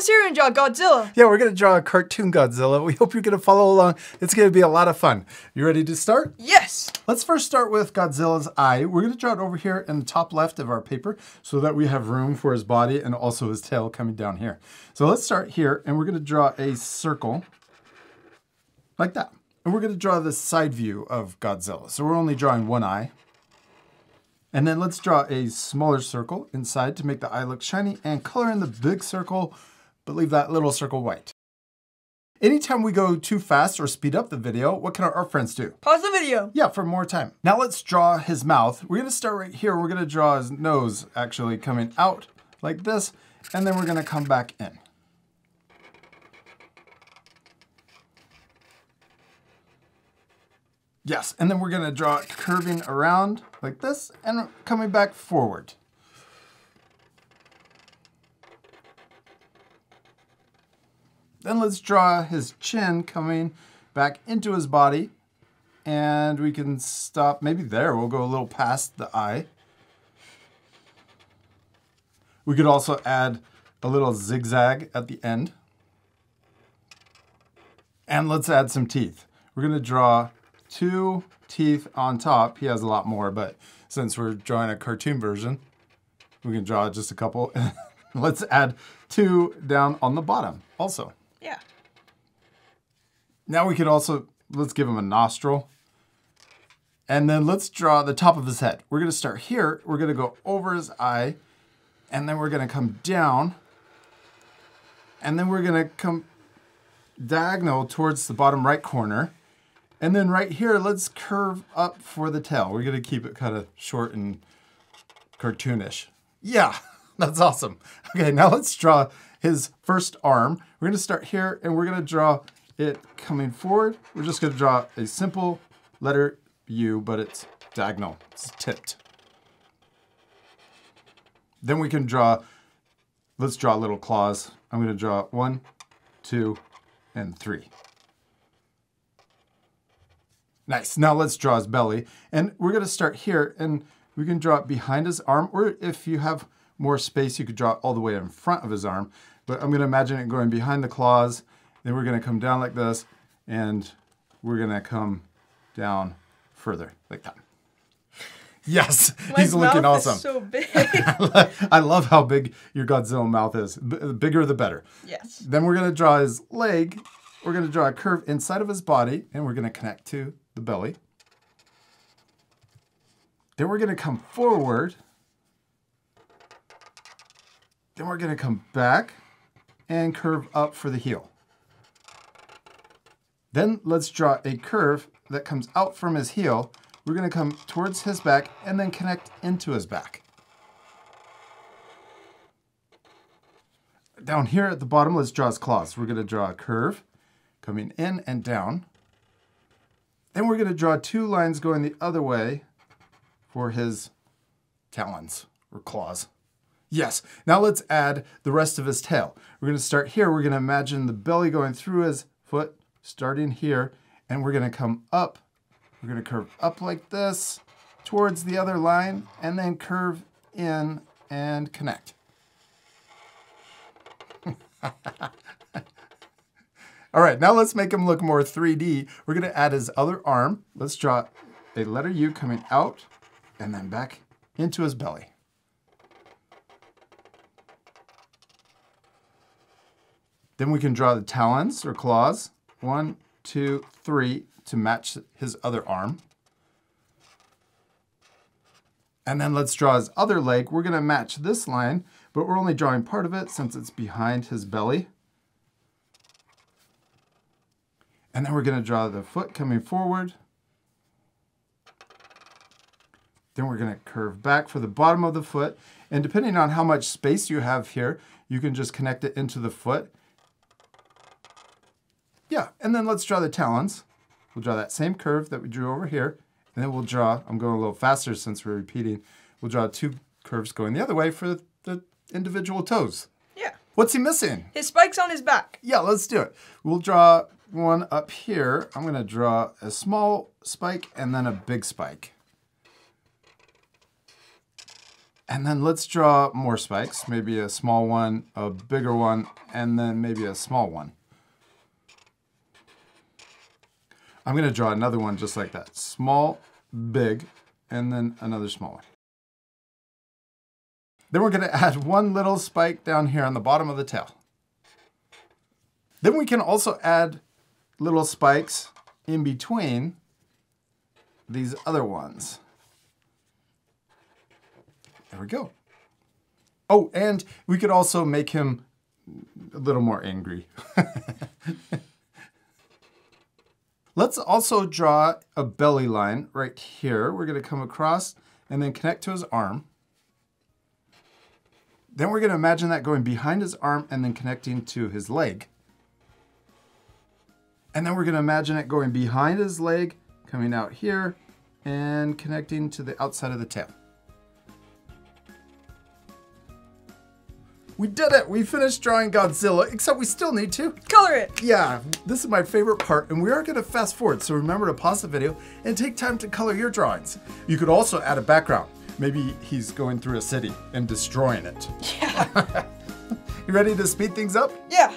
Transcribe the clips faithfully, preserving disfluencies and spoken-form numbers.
us here and draw Godzilla. Yeah, we're going to draw a cartoon Godzilla. We hope you're going to follow along. It's going to be a lot of fun. You ready to start? Yes. Let's first start with Godzilla's eye. We're going to draw it over here in the top left of our paper so that we have room for his body and also his tail coming down here. So let's start here, and we're going to draw a circle like that. And we're going to draw the side view of Godzilla. So we're only drawing one eye. And then let's draw a smaller circle inside to make the eye look shiny and color in the big circle, but leave that little circle white. Anytime we go too fast or speed up the video, what can our friends do? Pause the video. Yeah, for more time. Now let's draw his mouth. We're gonna start right here. We're gonna draw his nose actually coming out like this, and then we're gonna come back in. Yes, and then we're gonna draw it curving around like this and coming back forward. Then let's draw his chin coming back into his body, and we can stop maybe there. We'll go a little past the eye. We could also add a little zigzag at the end. And let's add some teeth. We're gonna draw two teeth on top. He has a lot more, but since we're drawing a cartoon version, we can draw just a couple. Let's add two down on the bottom also. Yeah. Now we could also, let's give him a nostril. And then let's draw the top of his head. We're gonna start here. We're gonna go over his eye, and then we're gonna come down, and then we're gonna come diagonal towards the bottom right corner. And then right here, let's curve up for the tail. We're gonna keep it kind of short and cartoonish. Yeah, that's awesome. Okay, now let's draw his first arm. We're gonna start here, and we're gonna draw it coming forward. We're just gonna draw a simple letter U, but it's diagonal, it's tipped. Then we can draw, let's draw little claws. I'm gonna draw one, two, and three. Nice, now let's draw his belly. And we're gonna start here, and we can draw it behind his arm, or if you have more space, you could draw it all the way in front of his arm. But I'm gonna imagine it going behind the claws, then we're gonna come down like this, and we're gonna come down further, like that. Yes, my he's looking awesome. Is so big. I love how big your Godzilla mouth is. B bigger the better. Yes. Then we're gonna draw his leg. We're gonna draw a curve inside of his body, and we're gonna connect to the belly. Then we're gonna come forward. Then we're gonna come back and curve up for the heel. Then let's draw a curve that comes out from his heel. We're gonna come towards his back and then connect into his back. Down here at the bottom, let's draw his claws. We're gonna draw a curve coming in and down. Then we're gonna draw two lines going the other way for his talons or claws. Yes, now let's add the rest of his tail. We're gonna start here, we're gonna imagine the belly going through his foot, starting here, and we're gonna come up. We're gonna curve up like this towards the other line, and then curve in and connect. All right, now let's make him look more three D. We're gonna add his other arm. Let's draw a letter U coming out and then back into his belly. Then we can draw the talons or claws. One, two, three to match his other arm. And then let's draw his other leg. We're gonna match this line, but we're only drawing part of it since it's behind his belly. And then we're gonna draw the foot coming forward. Then we're gonna curve back for the bottom of the foot. And depending on how much space you have here, you can just connect it into the foot. Yeah, and then let's draw the talons. We'll draw that same curve that we drew over here. And then we'll draw, I'm going a little faster since we're repeating, we'll draw two curves going the other way for the individual toes. Yeah. What's he missing? His spikes on his back. Yeah, let's do it. We'll draw one up here. I'm gonna draw a small spike and then a big spike. And then let's draw more spikes, maybe a small one, a bigger one, and then maybe a small one. I'm gonna draw another one just like that. Small, big, and then another small one. Then we're gonna add one little spike down here on the bottom of the tail. Then we can also add little spikes in between these other ones. There we go. Oh, and we could also make him a little more angry. Let's also draw a belly line right here. We're gonna come across and then connect to his arm. Then we're gonna imagine that going behind his arm and then connecting to his leg. And then we're gonna imagine it going behind his leg, coming out here and connecting to the outside of the tail. We did it, we finished drawing Godzilla, except we still need to color it. Yeah, this is my favorite part, and we are gonna fast forward, so remember to pause the video and take time to color your drawings. You could also add a background. Maybe he's going through a city and destroying it. Yeah. You ready to speed things up? Yeah.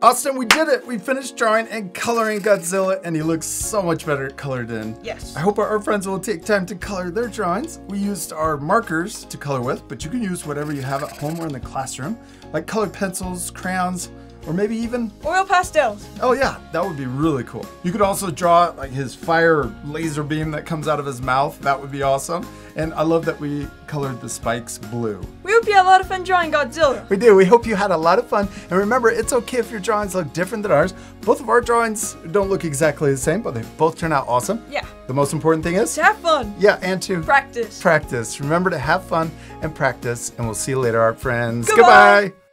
Austin, we did it! We finished drawing and coloring Godzilla, and he looks so much better colored in. Yes. I hope our friends will take time to color their drawings. We used our markers to color with, but you can use whatever you have at home or in the classroom, like colored pencils, crayons, or maybe even oil pastels. Oh yeah, that would be really cool. You could also draw like his fire laser beam that comes out of his mouth. That would be awesome. And I love that we colored the spikes blue. We hope you had a lot of fun drawing Godzilla. We do, we hope you had a lot of fun. And remember, it's okay if your drawings look different than ours. Both of our drawings don't look exactly the same, but they both turn out awesome. Yeah. The most important thing is? To have fun. Yeah, and to practice. Practice, remember to have fun and practice, and we'll see you later, our friends. Goodbye. Goodbye.